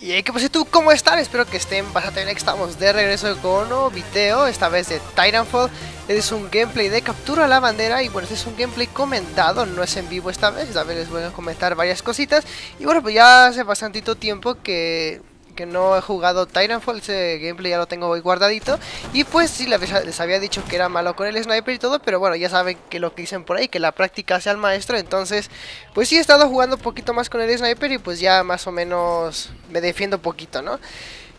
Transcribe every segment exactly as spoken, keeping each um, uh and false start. Y hey, ¿qué pasa tú? ¿Cómo están? Espero que estén bastante bien. Estamos de regreso con un nuevo video, esta vez de Titanfall. Este es un gameplay de captura a la bandera y bueno, este es un gameplay comentado, no es en vivo esta vez. Esta vez les voy a comentar varias cositas. Y bueno, pues ya hace bastantito tiempo que... que no he jugado Titanfall, ese gameplay ya lo tengo hoy guardadito. Y pues sí, les había dicho que era malo con el sniper y todo, pero bueno, ya saben que lo que dicen por ahí, que la práctica hace al maestro. Entonces, pues sí he estado jugando un poquito más con el sniper y pues ya más o menos me defiendo poquito, ¿no?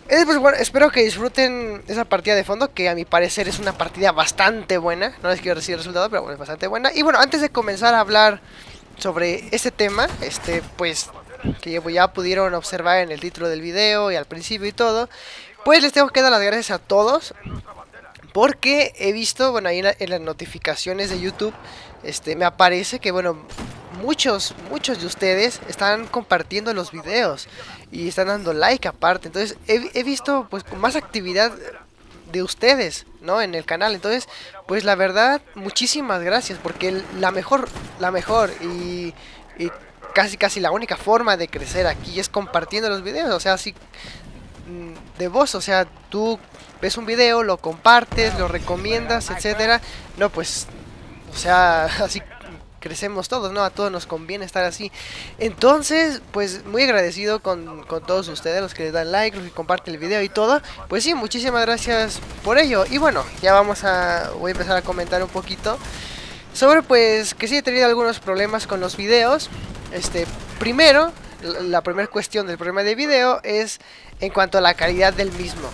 Eh, pues bueno, espero que disfruten esa partida de fondo, que a mi parecer es una partida bastante buena. No les quiero decir el resultado, pero bueno, es bastante buena. Y bueno, antes de comenzar a hablar sobre este tema, este, pues... que ya pudieron observar en el título del video y al principio y todo, pues les tengo que dar las gracias a todos, porque he visto, bueno, ahí en, la, en las notificaciones de YouTube, este, me aparece que, bueno, muchos, muchos de ustedes están compartiendo los videos y están dando like aparte. Entonces he, he visto, pues, con más actividad de ustedes, ¿no? En el canal. Entonces, pues la verdad, muchísimas gracias, porque la mejor, la mejor y... y Casi casi la única forma de crecer aquí es compartiendo los videos, o sea, así de vos, o sea, tú ves un video, lo compartes, lo recomiendas, etcétera. No, pues, o sea, así crecemos todos, ¿no? A todos nos conviene estar así. Entonces, pues, muy agradecido con, con todos ustedes, los que les dan like, los que comparten el video y todo. Pues sí, muchísimas gracias por ello. Y bueno, ya vamos a... voy a empezar a comentar un poquito sobre, pues, que sí he tenido algunos problemas con los videos. Este, primero, la primera cuestión del problema de video es en cuanto a la calidad del mismo.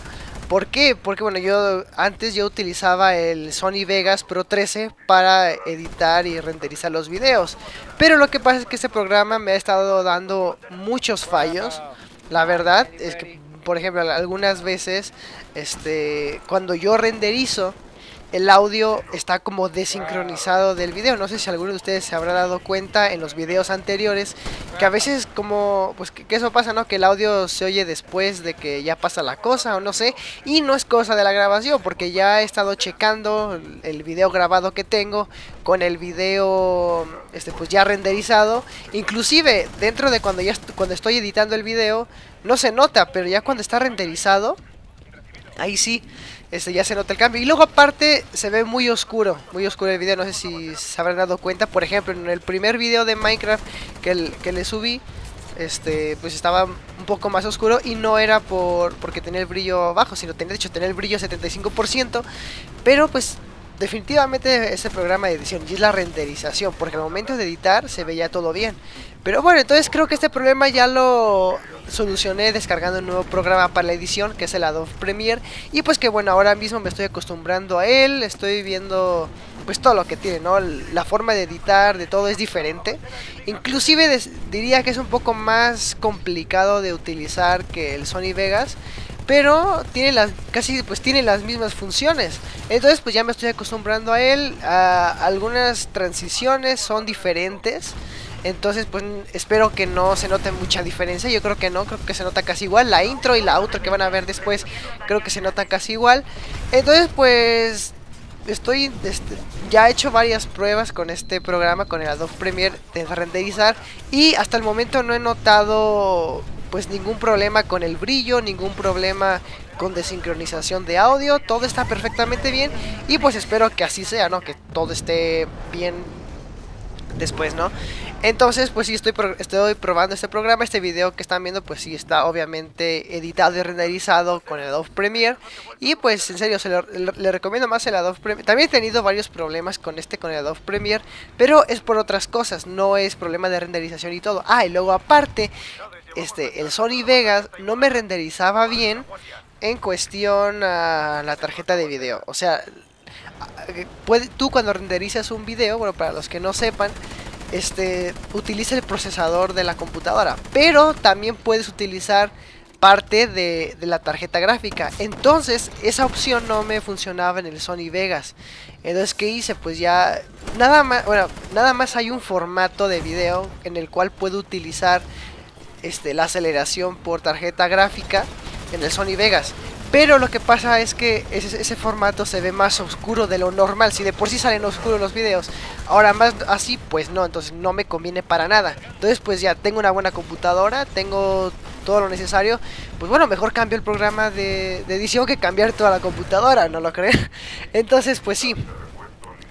¿Por qué? Porque bueno, yo antes yo utilizaba el Sony Vegas Pro trece para editar y renderizar los videos. Pero lo que pasa es que este programa me ha estado dando muchos fallos. La verdad es que, por ejemplo, algunas veces este, cuando yo renderizo, el audio está como desincronizado del video. No sé si alguno de ustedes se habrá dado cuenta en los videos anteriores que a veces como, pues que, que eso pasa, ¿no? Que el audio se oye después de que ya pasa la cosa o no sé. Y no es cosa de la grabación, porque ya he estado checando el video grabado que tengo con el video este, pues ya renderizado. Inclusive dentro de cuando, ya est- cuando estoy editando el video no se nota, pero ya cuando está renderizado, ahí sí, este, ya se nota el cambio. Y luego aparte se ve muy oscuro, muy oscuro el video, no sé si se habrán dado cuenta. Por ejemplo, en el primer video de Minecraft que, el, que le subí, este, pues estaba un poco más oscuro y no era por porque tenía el brillo bajo, sino tenía, de hecho, tenía el brillo setenta y cinco por ciento, pero pues... definitivamente es el programa de edición y es la renderización, porque al momento de editar se veía todo bien. Pero bueno, entonces creo que este problema ya lo solucioné descargando un nuevo programa para la edición, que es el Adobe Premiere. Y pues que bueno, ahora mismo me estoy acostumbrando a él, estoy viendo pues todo lo que tiene, ¿no? La forma de editar, de todo es diferente. Inclusive diría que es un poco más complicado de utilizar que el Sony Vegas, pero tiene las, casi pues tiene las mismas funciones. Entonces pues ya me estoy acostumbrando a él. A algunas transiciones son diferentes, entonces pues espero que no se note mucha diferencia. Yo creo que no, creo que se nota casi igual. La intro y la outro que van a ver después creo que se nota casi igual. Entonces pues estoy este, ya he hecho varias pruebas con este programa, con el Adobe Premiere de renderizar, y hasta el momento no he notado pues ningún problema con el brillo, ningún problema con desincronización de audio. Todo está perfectamente bien y pues espero que así sea, ¿no? Que todo esté bien después, ¿no? Entonces pues sí, estoy, pro estoy probando este programa. Este video que están viendo pues sí está obviamente editado y renderizado con el Adobe Premiere. Y pues en serio, se le, le, le recomiendo más el Adobe Premiere. También he tenido varios problemas con este, con el Adobe Premiere, pero es por otras cosas, no es problema de renderización y todo. Ah, y luego aparte... Este, el Sony Vegas no me renderizaba bien en cuestión a la tarjeta de video. O sea, puede, tú cuando renderizas un video, bueno, para los que no sepan, este, utiliza el procesador de la computadora, pero también puedes utilizar parte de, de la tarjeta gráfica. Entonces esa opción no me funcionaba en el Sony Vegas. Entonces, ¿qué hice? Pues ya nada más, bueno, nada más hay un formato de video en el cual puedo utilizar Este, la aceleración por tarjeta gráfica en el Sony Vegas. Pero lo que pasa es que ese, ese formato se ve más oscuro de lo normal. Si de por sí salen oscuros los videos, ahora más así, pues no, entonces no me conviene para nada. Entonces pues ya tengo una buena computadora, tengo todo lo necesario, pues bueno, mejor cambio el programa de, de edición que cambiar toda la computadora, ¿no lo creen? Entonces, pues sí,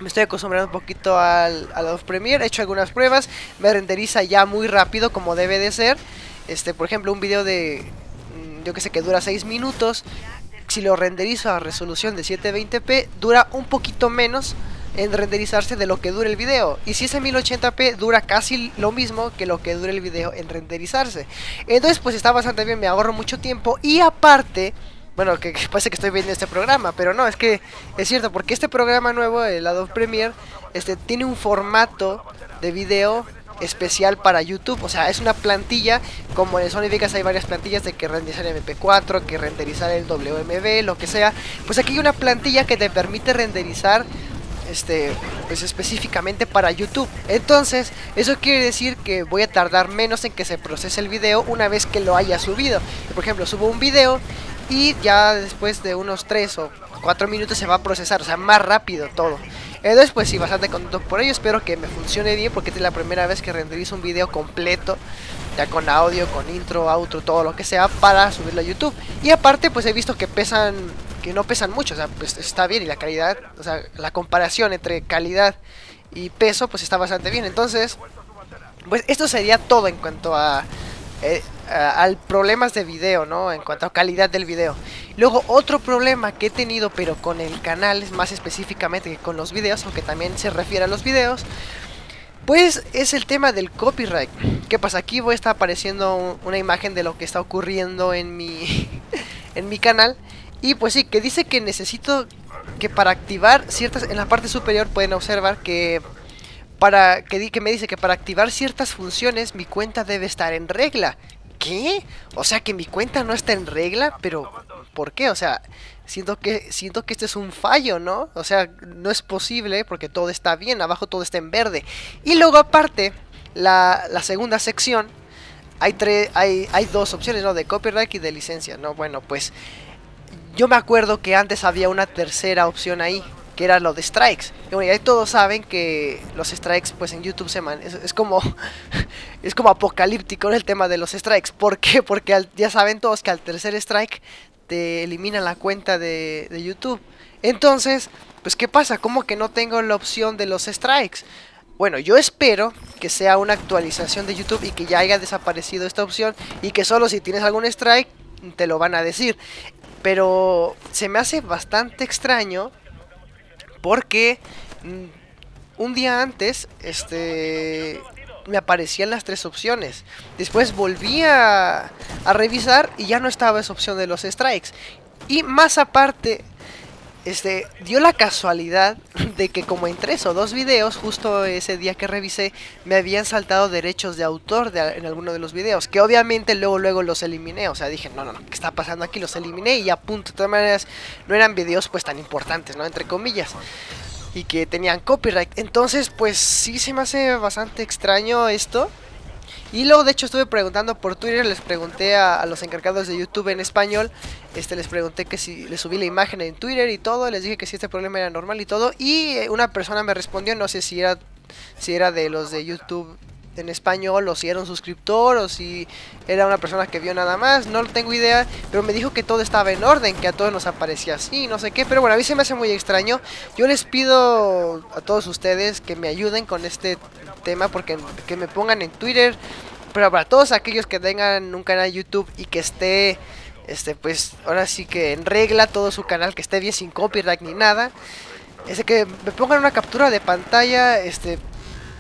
me estoy acostumbrando un poquito al, al Adobe Premiere. He hecho algunas pruebas, me renderiza ya muy rápido como debe de ser. Este, por ejemplo, un video de, yo que sé, que dura seis minutos, si lo renderizo a resolución de setecientos veinte p, dura un poquito menos en renderizarse de lo que dura el video. Y si es en mil ochenta p, dura casi lo mismo que lo que dura el video en renderizarse. Entonces pues está bastante bien, me ahorro mucho tiempo. Y aparte, bueno, que, que parece que estoy viendo este programa, pero no, es que es cierto, porque este programa nuevo, el Adobe Premiere, este, tiene un formato de video especial para YouTube. O sea, es una plantilla, como en el Sony Vegas hay varias plantillas de que renderizar el eme pe cuatro, que renderizar el doble u eme ve, lo que sea. Pues aquí hay una plantilla que te permite renderizar este, pues específicamente para YouTube. Entonces, eso quiere decir que voy a tardar menos en que se procese el video una vez que lo haya subido. Por ejemplo, subo un video y ya después de unos tres o cuatro minutos se va a procesar, o sea, más rápido todo. Entonces pues sí, bastante contento por ello, espero que me funcione bien, porque es la primera vez que renderizo un video completo, ya con audio, con intro, outro, todo lo que sea, para subirlo a YouTube. Y aparte pues he visto que pesan, que no pesan mucho, o sea, pues está bien, y la calidad, o sea, la comparación entre calidad y peso pues está bastante bien. Entonces, pues esto sería todo en cuanto a... Eh, al problemas de video, ¿no? En cuanto a calidad del video. Luego, otro problema que he tenido, pero con el canal, es más específicamente que con los videos, aunque también se refiere a los videos, pues es el tema del copyright. ¿Qué pasa? Aquí voy a estar apareciendo una imagen de lo que está ocurriendo en mi en mi canal. Y pues sí, que dice que necesito que para activar ciertas... En la parte superior pueden observar que... Para que, di, que me dice que para activar ciertas funciones mi cuenta debe estar en regla. ¿Qué? O sea, que mi cuenta no está en regla, pero ¿por qué? O sea, siento que siento que este es un fallo, ¿no? O sea, no es posible porque todo está bien, abajo todo está en verde. Y luego aparte, la, la segunda sección, hay, tre, hay, hay dos opciones, ¿no? De copyright y de licencia, ¿no? Bueno, pues yo me acuerdo que antes había una tercera opción ahí, que era lo de strikes. Y bueno, ya todos saben que los strikes pues en YouTube se man... es, es como es como apocalíptico en el tema de los strikes. ¿Por qué? Porque al, ya saben todos que al tercer strike te eliminan la cuenta de, de YouTube. Entonces, pues ¿qué pasa? ¿Cómo que no tengo la opción de los strikes? Bueno, yo espero que sea una actualización de YouTube y que ya haya desaparecido esta opción, y que solo si tienes algún strike te lo van a decir. Pero se me hace bastante extraño, porque un día antes este, me aparecían las tres opciones. Después volví a, a revisar y ya no estaba esa opción de los strikes. Y más aparte, este, dio la casualidad de que como en tres o dos videos, justo ese día que revisé, me habían saltado derechos de autor de, en alguno de los videos. Que obviamente luego luego los eliminé. O sea, dije, no, no, no, ¿qué está pasando aquí? Los eliminé y ya punto. De todas maneras, no eran videos pues tan importantes, ¿no? Entre comillas. Y que tenían copyright. Entonces, pues sí se me hace bastante extraño esto. Y luego de hecho estuve preguntando por Twitter, les pregunté a, a los encargados de YouTube en español, este, les pregunté que si les subí la imagen en Twitter y todo, les dije que si este problema era normal y todo, y una persona me respondió, no sé si era, si era de los de YouTube en español, o si era un suscriptor, o si era una persona que vio nada más, no tengo idea, pero me dijo que todo estaba en orden, que a todos nos aparecía así, no sé qué, pero bueno, a mí se me hace muy extraño. Yo les pido a todos ustedes que me ayuden con este tema, porque que me pongan en Twitter, pero para todos aquellos que tengan un canal de YouTube y que esté, este, pues ahora sí que en regla todo su canal, que esté bien, sin copyright ni nada, es que me pongan una captura de pantalla, este,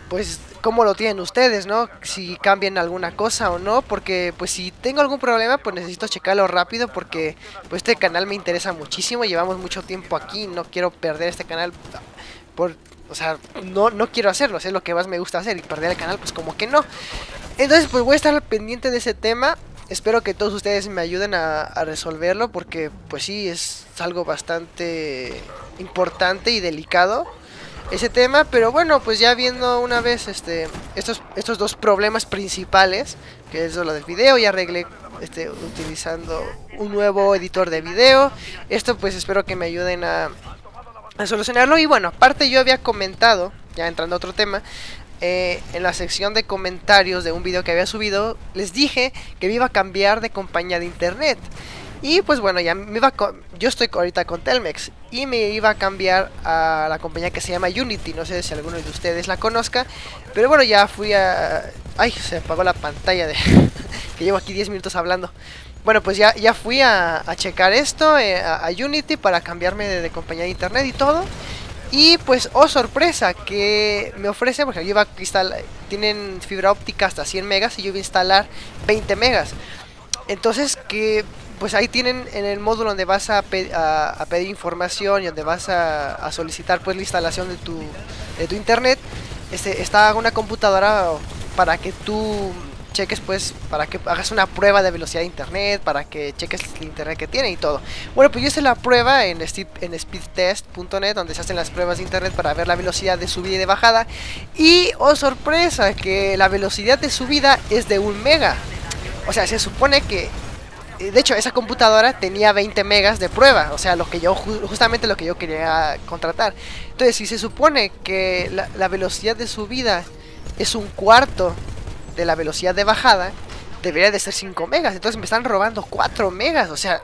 pues cómo lo tienen ustedes, ¿no? Si cambian alguna cosa o no, porque pues si tengo algún problema, pues necesito checarlo rápido, porque pues este canal me interesa muchísimo, llevamos mucho tiempo aquí, no quiero perder este canal por... O sea, no, no quiero hacerlo, es lo que más me gusta hacer, y perder el canal pues como que no. Entonces pues voy a estar pendiente de ese tema. Espero que todos ustedes me ayuden a, a resolverlo, porque pues sí, es algo bastante importante y delicado ese tema. Pero bueno, pues ya viendo una vez este estos, estos dos problemas principales, que es lo del video, ya arreglé este, utilizando un nuevo editor de video. Esto pues espero que me ayuden a... a solucionarlo. Y bueno, aparte yo había comentado, ya entrando a otro tema, eh, en la sección de comentarios de un video que había subido, les dije que me iba a cambiar de compañía de internet. Y pues bueno, ya me iba con, yo estoy ahorita con Telmex y me iba a cambiar a la compañía que se llama Unity. No sé si alguno de ustedes la conozca, pero bueno, ya fui a... Ay, se apagó la pantalla de... que llevo aquí diez minutos hablando. Bueno, pues ya, ya fui a, a checar esto, eh, a, a Unity para cambiarme de, de compañía de internet y todo. Y pues, oh sorpresa, que me ofrece, porque yo iba a instalar... Tienen fibra óptica hasta cien megas y yo iba a instalar veinte megas. Entonces que... pues ahí tienen en el módulo donde vas a, pe a, a pedir información y donde vas a, a solicitar pues la instalación de tu, de tu internet, este, está una computadora para que tú cheques, pues para que hagas una prueba de velocidad de internet, para que cheques el internet que tiene y todo. Bueno, pues yo hice la prueba en, en speed test punto net, donde se hacen las pruebas de internet para ver la velocidad de subida y de bajada. Y oh sorpresa, que la velocidad de subida es de un mega. O sea, se supone que... de hecho, esa computadora tenía veinte megas de prueba, o sea, lo que yo justamente lo que yo quería contratar. Entonces, si se supone que la, la velocidad de subida es un cuarto de la velocidad de bajada, debería de ser cinco megas. Entonces me están robando cuatro megas, o sea,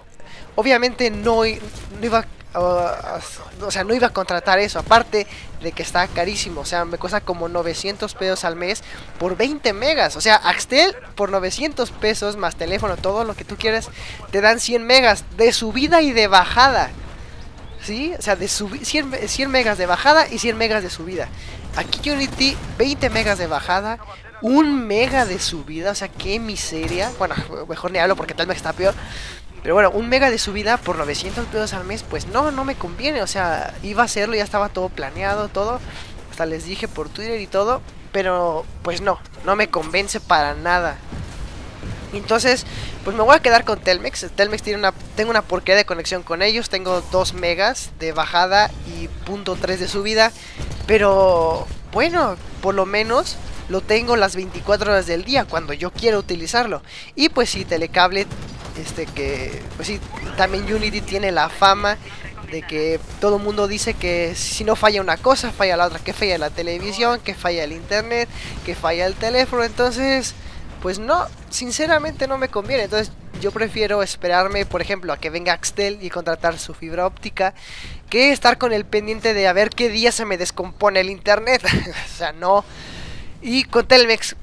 obviamente no, no iba uh, o sea, no iba a contratar eso, aparte de que está carísimo. O sea, me cuesta como novecientos pesos al mes por veinte megas. O sea, Axtel por novecientos pesos más teléfono, todo lo que tú quieras, te dan cien megas de subida y de bajada. ¿Sí? O sea, de cien megas de bajada y cien megas de subida. Aquí Unity, veinte megas de bajada, un mega de subida. O sea, qué miseria. Bueno, mejor ni hablo porque tal vez está peor. Pero bueno, un mega de subida por novecientos pesos al mes, pues no, no me conviene. O sea, iba a hacerlo, ya estaba todo planeado, todo. Hasta les dije por Twitter y todo. Pero pues no, no me convence para nada. Entonces, pues me voy a quedar con Telmex. Telmex tiene una, tengo una porquería de conexión con ellos. Tengo dos megas de bajada y punto tres de subida. Pero bueno, por lo menos... lo tengo las veinticuatro horas del día cuando yo quiero utilizarlo. Y pues sí, Telecable, este que... pues sí, también Unity tiene la fama de que todo el mundo dice que si no falla una cosa, falla la otra. Que falla la televisión, que falla el internet, que falla el teléfono. Entonces, pues no, sinceramente no me conviene. Entonces yo prefiero esperarme, por ejemplo, a que venga Axtel y contratar su fibra óptica, que estar con el pendiente de a ver qué día se me descompone el internet. O sea, no... Y con Telmex,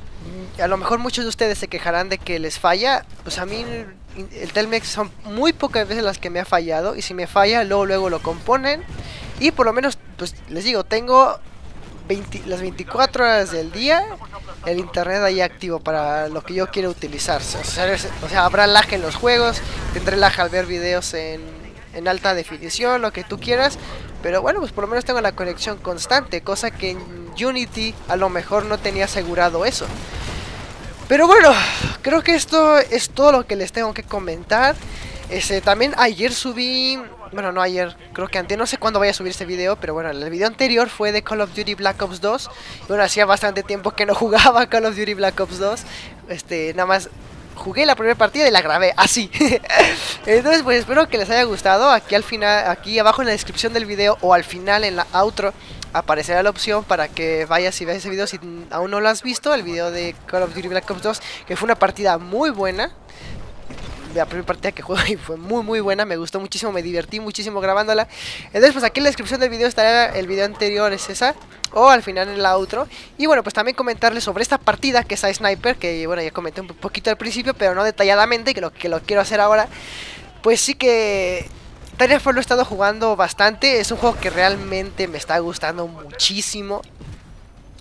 a lo mejor muchos de ustedes se quejarán de que les falla. Pues a mí el Telmex son muy pocas veces las que me ha fallado. Y si me falla, luego luego lo componen. Y por lo menos, pues les digo, tengo veinte, las veinticuatro horas del día el internet ahí activo para lo que yo quiero utilizar. O sea, o sea habrá lag en los juegos, tendré lag al ver videos en, en alta definición, lo que tú quieras. Pero bueno, pues por lo menos tengo la conexión constante, cosa que en Unity a lo mejor no tenía asegurado eso. Pero bueno, creo que esto es todo lo que les tengo que comentar. Este, también ayer subí... bueno, no ayer, creo que antes, no sé cuándo vaya a subir este video, pero bueno, el video anterior fue de Call of Duty Black Ops dos. Bueno, hacía bastante tiempo que no jugaba Call of Duty Black Ops dos. Este, nada más... jugué la primera partida y la grabé, así. Entonces pues espero que les haya gustado. Aquí al final, aquí abajo en la descripción del video o al final en la outro aparecerá la opción para que vayas y veas ese video si aún no lo has visto. El video de Call of Duty Black Ops dos, que fue una partida muy buena. La primera partida que juego y fue muy muy buena, me gustó muchísimo, me divertí muchísimo grabándola. Entonces pues aquí en la descripción del video estará el video anterior, es esa, o al final en la outro. Y bueno, pues también comentarles sobre esta partida que es a Sniper, que bueno, ya comenté un poquito al principio, pero no detalladamente, que lo que lo quiero hacer ahora. Pues sí que... Titanfall lo he estado jugando bastante, es un juego que realmente me está gustando muchísimo.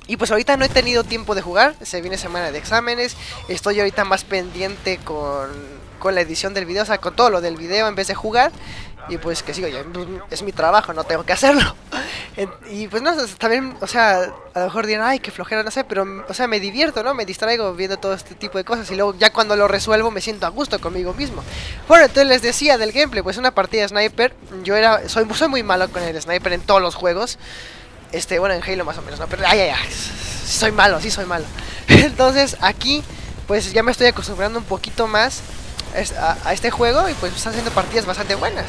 Y pues ahorita no he tenido tiempo de jugar, se viene semana de exámenes, estoy ahorita más pendiente con... con la edición del video, o sea, con todo lo del video en vez de jugar. Y pues que sigo, ya es mi trabajo, no tengo que hacerlo. Y pues no, también, o sea, a lo mejor dirán, ay, qué flojera, no sé, pero, o sea, me divierto, ¿no? Me distraigo viendo todo este tipo de cosas y luego ya cuando lo resuelvo me siento a gusto conmigo mismo. Bueno, entonces les decía del gameplay, pues una partida de sniper, yo era, soy, soy muy malo con el sniper en todos los juegos. Este, bueno, en Halo más o menos, ¿no? Pero, ay, ay, ay, soy malo, sí soy malo. Entonces, aquí, pues ya me estoy acostumbrando un poquito más A, a este juego y pues están haciendo partidas bastante buenas.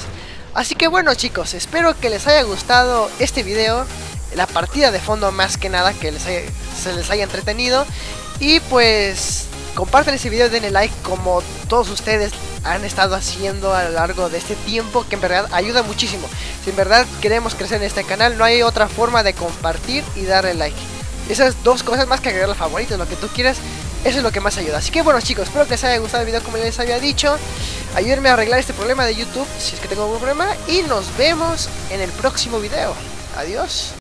Así que bueno chicos, espero que les haya gustado este video. la partida de fondo más que nada, que les haya, se les haya entretenido. Y pues compartan ese video, denle like como todos ustedes han estado haciendo a lo largo de este tiempo, que en verdad ayuda muchísimo. Si en verdad queremos crecer en este canal, no hay otra forma de compartir y darle like. Esas dos cosas, más que agregar los favoritos, lo que tú quieras, eso es lo que más ayuda. Así que bueno chicos, espero que les haya gustado el video como les había dicho. Ayúdenme a arreglar este problema de YouTube si es que tengo algún problema. Y nos vemos en el próximo video. Adiós.